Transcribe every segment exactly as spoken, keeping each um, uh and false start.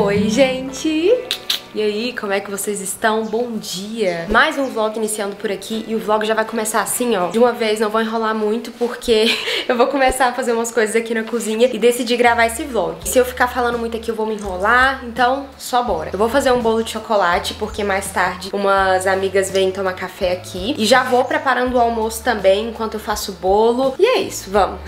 Oi, gente! E aí, como é que vocês estão? Bom dia! Mais um vlog iniciando por aqui e o vlog já vai começar assim, ó. De uma vez, não vou enrolar muito porque eu vou começar a fazer umas coisas aqui na cozinha e decidi gravar esse vlog. Se eu ficar falando muito aqui eu vou me enrolar, então só bora. Eu vou fazer um bolo de chocolate porque mais tarde umas amigas vêm tomar café aqui. E já vou preparando o almoço também enquanto eu faço o bolo. E é isso, vamos!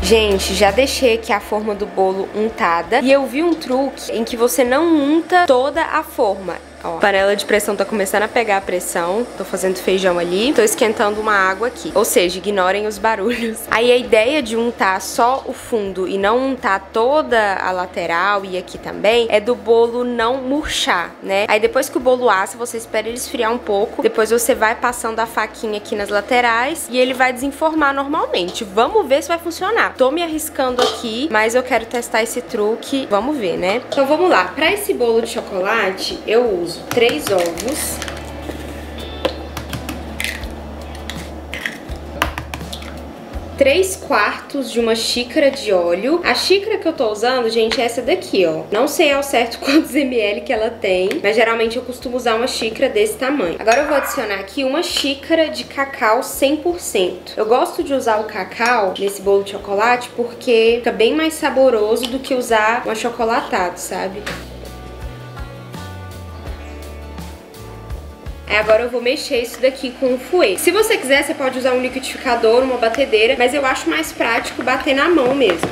Gente, já deixei aqui a forma do bolo untada e eu vi um truque em que você não unta toda a forma. Ó, a panela de pressão tá começando a pegar a pressão. Tô fazendo feijão ali. Tô esquentando uma água aqui. Ou seja, ignorem os barulhos. Aí a ideia de untar só o fundo e não untar toda a lateral e aqui também é do bolo não murchar, né? Aí depois que o bolo assa, você espera ele esfriar um pouco. Depois você vai passando a faquinha aqui nas laterais e ele vai desenformar normalmente. Vamos ver se vai funcionar. Tô me arriscando aqui, mas eu quero testar esse truque. Vamos ver, né? Então vamos lá. Pra esse bolo de chocolate, eu uso três ovos, três quartos de uma xícara de óleo. A xícara que eu tô usando, gente, é essa daqui, ó. Não sei ao certo quantos ml que ela tem, mas geralmente eu costumo usar uma xícara desse tamanho. Agora eu vou adicionar aqui uma xícara de cacau cem por cento. Eu gosto de usar o cacau nesse bolo de chocolate porque fica bem mais saboroso do que usar um achocolatado, sabe? Agora eu vou mexer isso daqui com um fouet. Se você quiser, você pode usar um liquidificador, uma batedeira, mas eu acho mais prático bater na mão mesmo.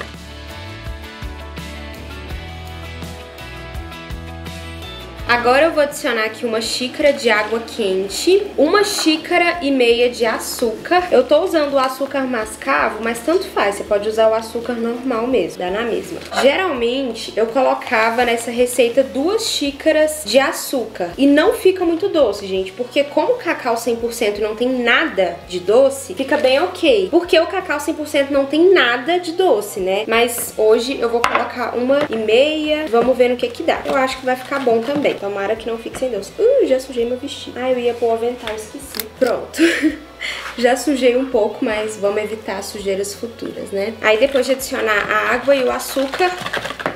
Agora eu vou adicionar aqui uma xícara de água quente, uma xícara e meia de açúcar. Eu tô usando o açúcar mascavo, mas tanto faz, você pode usar o açúcar normal mesmo, dá na mesma. Geralmente eu colocava nessa receita duas xícaras de açúcar e não fica muito doce, gente, porque como o cacau cem por cento não tem nada de doce, fica bem ok. Porque o cacau cem por cento não tem nada de doce, né? Mas hoje eu vou colocar uma e meia, vamos ver no que que dá. Eu acho que vai ficar bom também. Tomara que não fique sem doce. Uh, já sujei meu vestido. Ah, eu ia pôr o avental, esqueci. Pronto. Já sujei um pouco, mas vamos evitar sujeiras futuras, né? Aí depois de adicionar a água e o açúcar,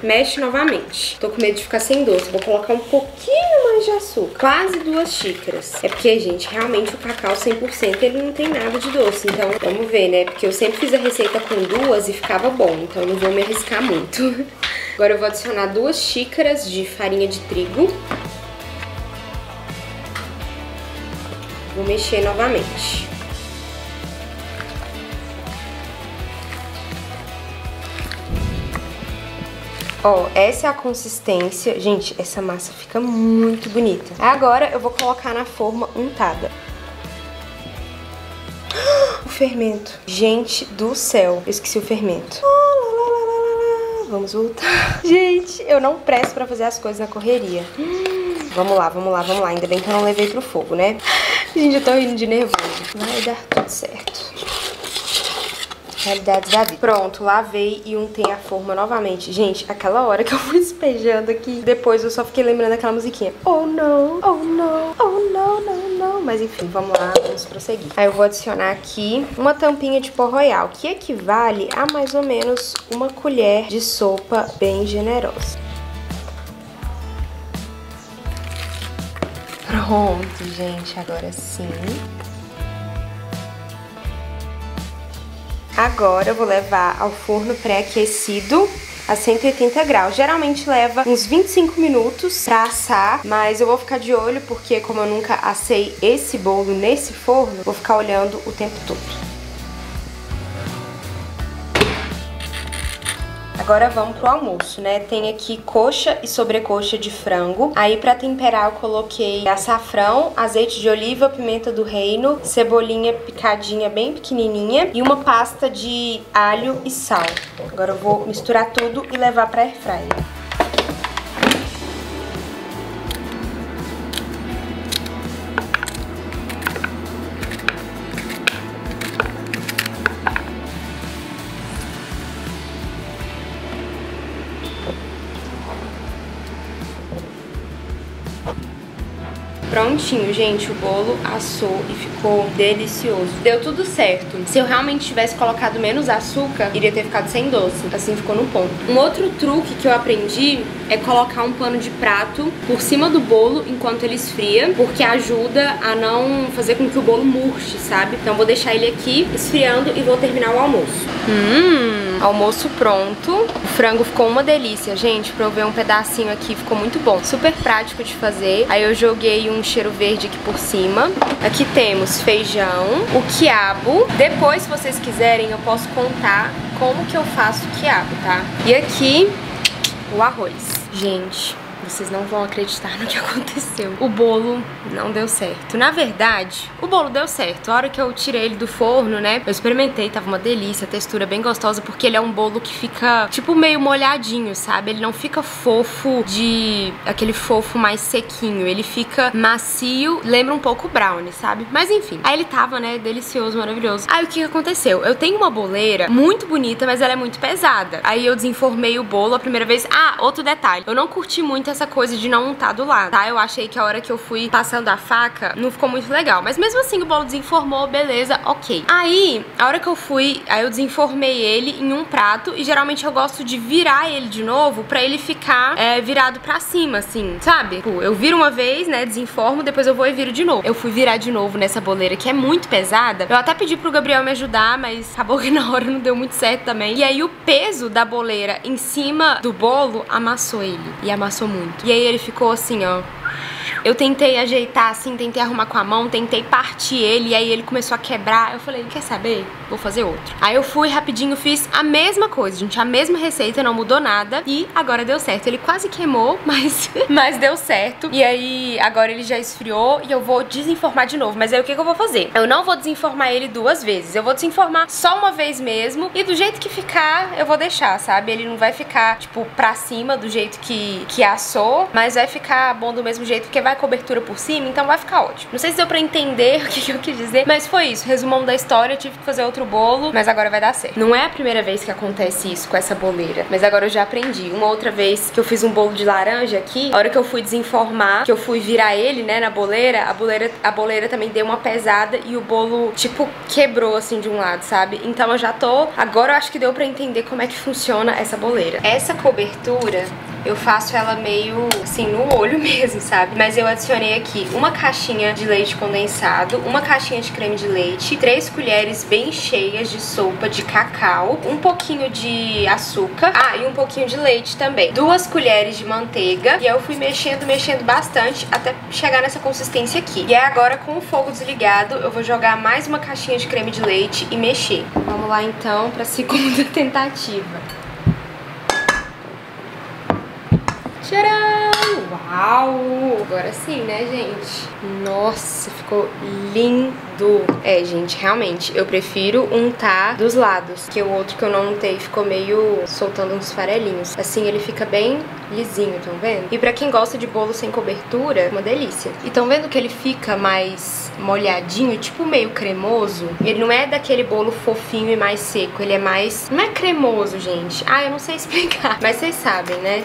mexe novamente. Tô com medo de ficar sem doce. Vou colocar um pouquinho mais de açúcar. Quase duas xícaras. É porque, gente, realmente o cacau cem por cento ele não tem nada de doce. Então, vamos ver, né? Porque eu sempre fiz a receita com duas e ficava bom. Então, não vou me arriscar muito. Agora eu vou adicionar duas xícaras de farinha de trigo. Vou mexer novamente. Ó, essa é a consistência. Gente, essa massa fica muito bonita. Agora eu vou colocar na forma untada. O fermento. Gente do céu, eu esqueci o fermento. Vamos voltar. Gente, eu não presto pra fazer as coisas na correria. Vamos lá, vamos lá, vamos lá. Ainda bem que eu não levei pro fogo, né? Gente, eu tô rindo de nervoso. Vai dar tudo certo. Realidades da vida. Pronto, lavei e untei a forma novamente. Gente, aquela hora que eu fui despejando aqui, depois eu só fiquei lembrando daquela musiquinha. Oh não, oh não, oh não, não, não. Mas enfim, vamos lá, vamos prosseguir. Aí eu vou adicionar aqui uma tampinha de pó royal, que equivale a mais ou menos uma colher de sopa bem generosa. Pronto, gente, agora sim. Agora eu vou levar ao forno pré-aquecido a cento e oitenta graus. Geralmente leva uns vinte e cinco minutos pra assar, mas eu vou ficar de olho porque como eu nunca assei esse bolo nesse forno, vou ficar olhando o tempo todo. Agora vamos pro almoço, né? Tem aqui coxa e sobrecoxa de frango. Aí pra temperar eu coloquei açafrão, azeite de oliva, pimenta do reino, cebolinha picadinha bem pequenininha e uma pasta de alho e sal. Agora eu vou misturar tudo e levar pra airfryer. Prontinho, gente, o bolo assou e ficou ficou delicioso. Deu tudo certo. Se eu realmente tivesse colocado menos açúcar, iria ter ficado sem doce. Assim ficou no ponto. Um outro truque que eu aprendi é colocar um pano de prato por cima do bolo enquanto ele esfria, porque ajuda a não fazer com que o bolo murche, sabe? Então vou deixar ele aqui esfriando e vou terminar o almoço. Hum, almoço pronto. O frango ficou uma delícia, gente. Provei um pedacinho aqui, ficou muito bom. Super prático de fazer. Aí eu joguei um cheiro verde aqui por cima. Aqui temos feijão, o quiabo. Depois, se vocês quiserem, eu posso contar como que eu faço o quiabo, tá? E aqui, o arroz. Gente, vocês não vão acreditar no que aconteceu. O bolo não deu certo. Na verdade, o bolo deu certo. A hora que eu tirei ele do forno, né, eu experimentei, tava uma delícia, a textura bem gostosa, porque ele é um bolo que fica, tipo, meio molhadinho, sabe? Ele não fica fofo de... aquele fofo mais sequinho. Ele fica macio, lembra um pouco brownie, sabe? Mas enfim. Aí ele tava, né, delicioso, maravilhoso. Aí o que aconteceu? Eu tenho uma boleira muito bonita, mas ela é muito pesada. Aí eu desenformei o bolo a primeira vez. Ah, outro detalhe. Eu não curti muito essa coisa de não untar do lado, tá? Eu achei que a hora que eu fui passando a faca, não ficou muito legal. Mas mesmo assim, o bolo desenformou, beleza, ok. Aí, a hora que eu fui, aí eu desenformei ele em um prato e geralmente eu gosto de virar ele de novo pra ele ficar é, virado pra cima, assim, sabe? Tipo, eu viro uma vez, né, desenformo, depois eu vou e viro de novo. Eu fui virar de novo nessa boleira, que é muito pesada. Eu até pedi pro Gabriel me ajudar, mas acabou que na hora não deu muito certo também. E aí o peso da boleira em cima do bolo amassou ele. E amassou muito. E aí ele ficou assim, ó. Eu tentei ajeitar assim, tentei arrumar com a mão, tentei partir ele, e aí ele começou a quebrar. Eu falei, quer saber? Vou fazer outro. Aí eu fui rapidinho, fiz a mesma coisa, gente, a mesma receita, não mudou nada. E agora deu certo. Ele quase queimou, mas, mas deu certo. E aí agora ele já esfriou e eu vou desenformar de novo. Mas aí o que, que eu vou fazer? Eu não vou desenformar ele duas vezes. Eu vou desenformar só uma vez mesmo. E do jeito que ficar, eu vou deixar, sabe? Ele não vai ficar, tipo, pra cima do jeito que, que assou, mas vai ficar bom do mesmo jeito, porque vai cobertura por cima, então vai ficar ótimo. Não sei se deu pra entender o que, que eu quis dizer, mas foi isso. Resumão da história, eu tive que fazer outro bolo, mas agora vai dar certo. Não é a primeira vez que acontece isso com essa boleira, mas agora eu já aprendi. Uma outra vez que eu fiz um bolo de laranja aqui, a hora que eu fui desenformar, que eu fui virar ele, né, na boleira, a boleira, a boleira também deu uma pesada e o bolo, tipo, quebrou, assim, de um lado, sabe? Então eu já tô... Agora eu acho que deu pra entender como é que funciona essa boleira. Essa cobertura... eu faço ela meio, assim, no olho mesmo, sabe? Mas eu adicionei aqui uma caixinha de leite condensado, uma caixinha de creme de leite, três colheres bem cheias de sopa de cacau, um pouquinho de açúcar, ah, e um pouquinho de leite também, duas colheres de manteiga, e aí eu fui mexendo, mexendo bastante até chegar nessa consistência aqui. E aí agora, com o fogo desligado, eu vou jogar mais uma caixinha de creme de leite e mexer. Vamos lá, então, pra segunda tentativa. Tcharam! Uau! Agora sim, né, gente? Nossa, ficou lindo! É, gente, realmente, eu prefiro untar dos lados, porque o outro que eu não untei ficou meio soltando uns farelinhos. Assim ele fica bem lisinho, tão vendo? E pra quem gosta de bolo sem cobertura, uma delícia. E tão vendo que ele fica mais molhadinho, tipo meio cremoso? Ele não é daquele bolo fofinho e mais seco, ele é mais... Não é cremoso, gente. Ah, eu não sei explicar. Mas vocês sabem, né?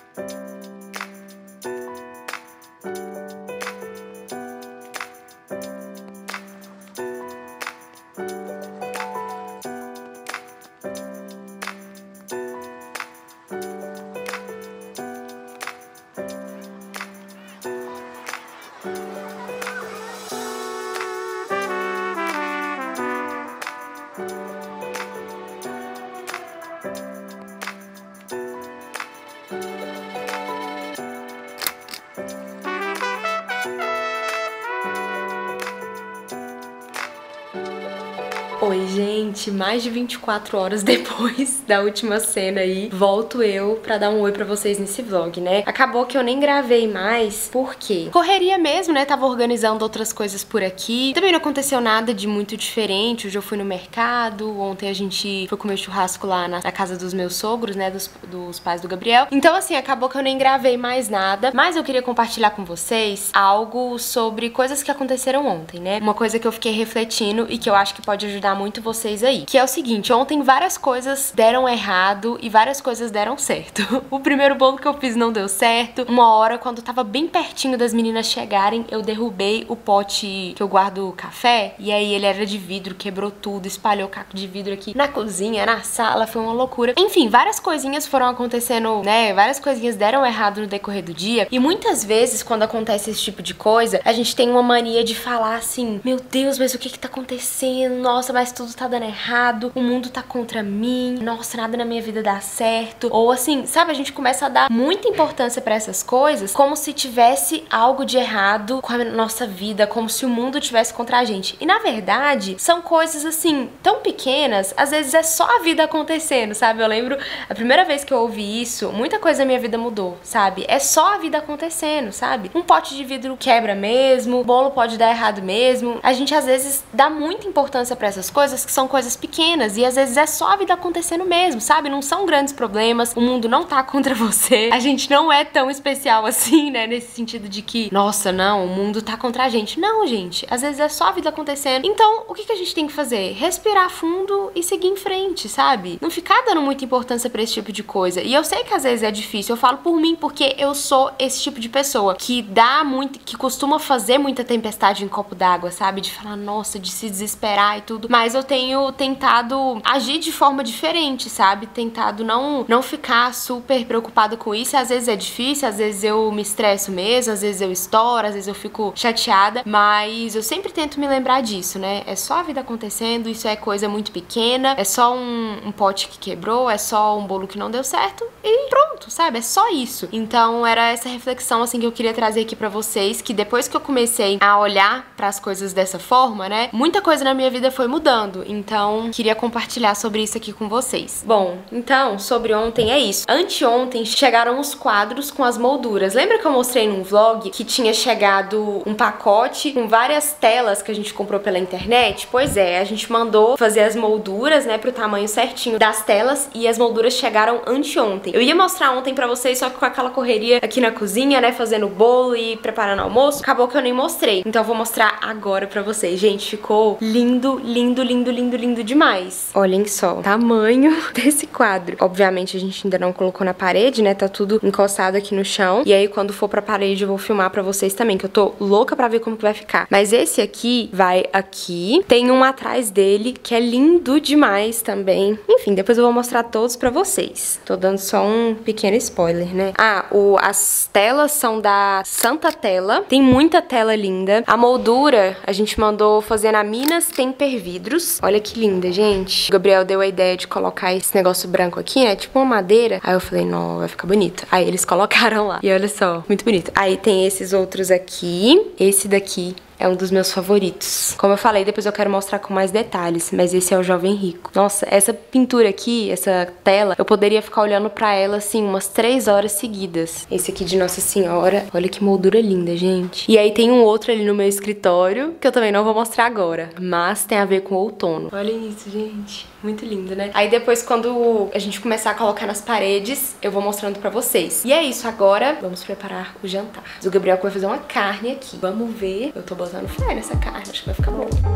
Oi, gente, mais de vinte e quatro horas depois da última cena aí, volto eu pra dar um oi pra vocês nesse vlog, né? Acabou que eu nem gravei mais, por quê? Correria mesmo, né? Tava organizando outras coisas por aqui. Também não aconteceu nada de muito diferente. Hoje eu fui no mercado, ontem a gente foi comer churrasco lá na casa dos meus sogros, né? Dos, dos pais do Gabriel. Então, assim, acabou que eu nem gravei mais nada. Mas eu queria compartilhar com vocês algo sobre coisas que aconteceram ontem, né? Uma coisa que eu fiquei refletindo e que eu acho que pode ajudar ajudar muito vocês aí, que é o seguinte: ontem várias coisas deram errado e várias coisas deram certo. O primeiro bolo que eu fiz não deu certo. Uma hora, quando tava bem pertinho das meninas chegarem, eu derrubei o pote que eu guardo o café, e aí ele era de vidro, quebrou tudo, espalhou caco de vidro aqui na cozinha, na sala, foi uma loucura. Enfim, várias coisinhas foram acontecendo, né, várias coisinhas deram errado no decorrer do dia, e muitas vezes quando acontece esse tipo de coisa, a gente tem uma mania de falar assim: meu Deus, mas o que que tá acontecendo? Nossa, mas tudo tá dando errado, o mundo tá contra mim, nossa, nada na minha vida dá certo, ou assim, sabe, a gente começa a dar muita importância pra essas coisas, como se tivesse algo de errado com a nossa vida, como se o mundo tivesse contra a gente, e na verdade, são coisas assim, tão pequenas, às vezes é só a vida acontecendo, sabe? Eu lembro, a primeira vez que eu ouvi isso, muita coisa na minha vida mudou, sabe? É só a vida acontecendo, sabe? Um pote de vidro quebra mesmo, bolo pode dar errado mesmo, a gente às vezes dá muita importância pra essas coisas, que são coisas pequenas, e às vezes é só a vida acontecendo mesmo, sabe? Não são grandes problemas, o mundo não tá contra você, a gente não é tão especial assim, né? Nesse sentido de que, nossa, não, o mundo tá contra a gente. Não, gente, às vezes é só a vida acontecendo. Então, o que que a gente tem que fazer? Respirar fundo e seguir em frente, sabe? Não ficar dando muita importância pra esse tipo de coisa. E eu sei que às vezes é difícil, eu falo por mim, porque eu sou esse tipo de pessoa que dá muito, que costuma fazer muita tempestade em copo d'água, sabe? De falar, nossa, de se desesperar e tudo. Mas eu tenho tentado agir de forma diferente, sabe? Tentado não, não ficar super preocupado com isso. Às vezes é difícil, às vezes eu me estresso mesmo, às vezes eu estouro, às vezes eu fico chateada, mas eu sempre tento me lembrar disso, né? É só a vida acontecendo, isso é coisa muito pequena, é só um, um pote que quebrou, é só um bolo que não deu certo e pronto, sabe? É só isso. Então era essa reflexão, assim, que eu queria trazer aqui pra vocês, que depois que eu comecei a olhar pras coisas dessa forma, né, muita coisa na minha vida foi mudando, então queria compartilhar sobre isso aqui com vocês. Bom, então, sobre ontem é isso. Anteontem chegaram os quadros com as molduras. Lembra que eu mostrei num vlog que tinha chegado um pacote com várias telas que a gente comprou pela internet? Pois é, a gente mandou fazer as molduras, né, pro tamanho certinho das telas, e as molduras chegaram anteontem. Eu ia mostrar ontem pra vocês, só que com aquela correria aqui na cozinha, né, fazendo bolo e preparando almoço, acabou que eu nem mostrei. Então eu vou mostrar agora pra vocês. Gente, ficou lindo, lindo, lindo, lindo, lindo demais. Olhem só o tamanho desse quadro. Obviamente a gente ainda não colocou na parede, né, tá tudo encostado aqui no chão. E aí quando for pra parede eu vou filmar pra vocês também, que eu tô louca pra ver como que vai ficar. Mas esse aqui vai aqui. Tem um atrás dele que é lindo demais também. Enfim, depois eu vou mostrar todos pra vocês. Tô dando só um pequeno spoiler, né? Ah, o, as telas são da Santa Tela. Tem muita tela linda. A moldura a gente mandou fazer na Minas Temper Vidros. Olha que linda, gente. O Gabriel deu a ideia de colocar esse negócio branco aqui, né? Tipo uma madeira. Aí eu falei, não, vai ficar bonito. Aí eles colocaram lá. E olha só, muito bonito. Aí tem esses outros aqui. Esse daqui é um dos meus favoritos. Como eu falei, depois eu quero mostrar com mais detalhes, mas esse é o Jovem Rico. Nossa, essa pintura aqui, essa tela, eu poderia ficar olhando pra ela, assim, umas três horas seguidas. Esse aqui de Nossa Senhora. Olha que moldura linda, gente. E aí tem um outro ali no meu escritório, que eu também não vou mostrar agora, mas tem a ver com o outono. Olha isso, gente. Muito lindo, né? Aí depois, quando a gente começar a colocar nas paredes, eu vou mostrando pra vocês. E é isso, agora vamos preparar o jantar. O Gabriel vai fazer uma carne aqui. Vamos ver. Eu tô botando fé nessa carne, acho que vai ficar bom.